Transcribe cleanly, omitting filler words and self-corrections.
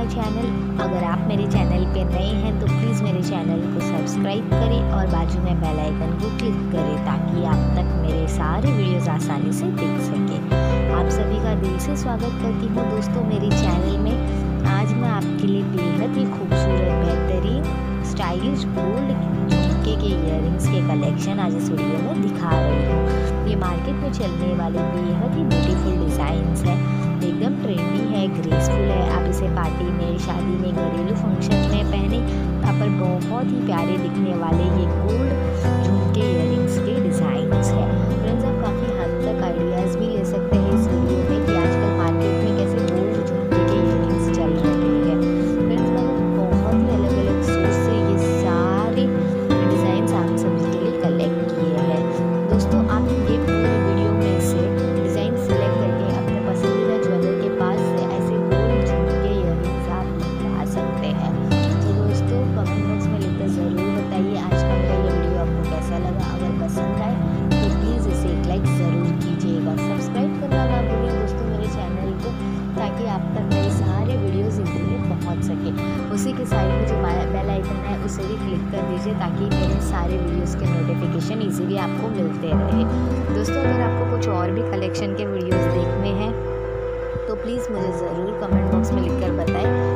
My channel. अगर आप मेरे चैनल पे नए हैं तो प्लीज़ मेरे चैनल को सब्सक्राइब करें और बाजू में बेल आइकन को क्लिक करें ताकि आप तक मेरे सारे वीडियोस आसानी से देख सकें। आप सभी का दिल से स्वागत करती हूँ दोस्तों मेरे चैनल में। आज मैं आपके लिए बेहद ही खूबसूरत, बेहतरीन, स्टाइलिश गोल्ड झुमके के इयररिंग्स के कलेक्शन आज इस वीडियो में दिखा रही हूँ। ये मार्केट में चलने वाले बेहद ही ब्यूटीफुल डिज़ाइंस है, एकदम ट्रेंडी है, ग्रेसफुल है। आप इसे पार्टी में, शादी में, घरेलू फंक्शन में पहने आप पर बहुत ही प्यारे दिखने वाले ये गोल्ड झुमके इयररिंग्स के डिज़ाइंस है। फ्रेंड्स, आप काफ़ी हद तक आइडियाज़ भी ले सकते हैं इस वीडियो में कि आजकल मार्केट में कैसे गोल्ड झुमके के इयररिंग्स चल रहे हैं। उसी के साइड में जो बेल आइकन है उसे भी क्लिक कर दीजिए ताकि मेरे सारे वीडियोस के नोटिफिकेशन इजीली आपको मिलते रहे। दोस्तों, अगर आपको कुछ और भी कलेक्शन के वीडियोस देखने हैं तो प्लीज़ मुझे ज़रूर कमेंट बॉक्स में लिखकर बताएं।